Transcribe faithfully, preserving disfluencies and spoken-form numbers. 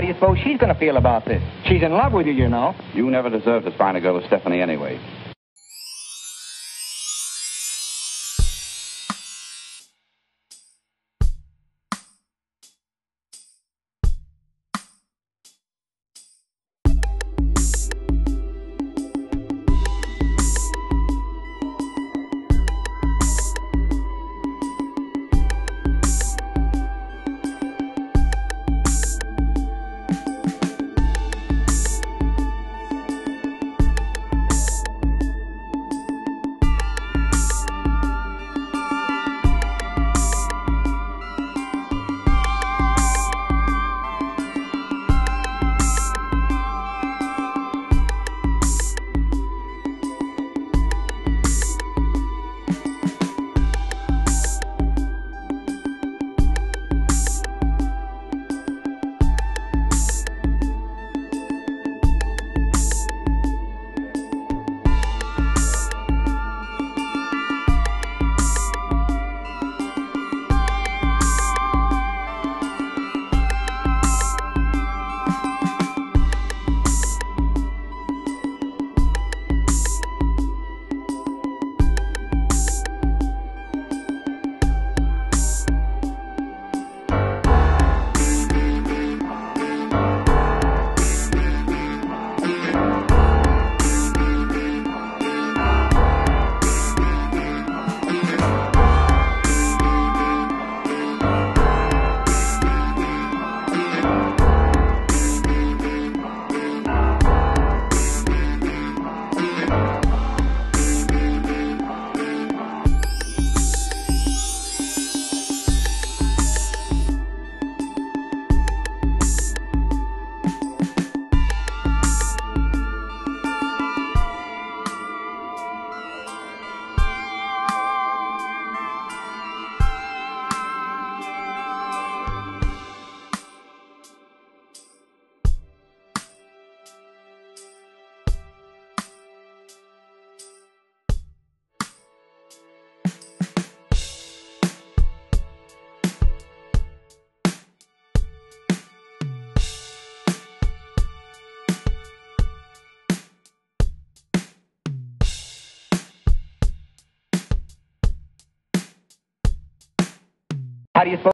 How do you suppose she's going to feel about this? She's in love with you, you know. You never deserved as fine a girl as Stephanie anyway. How do you suppose?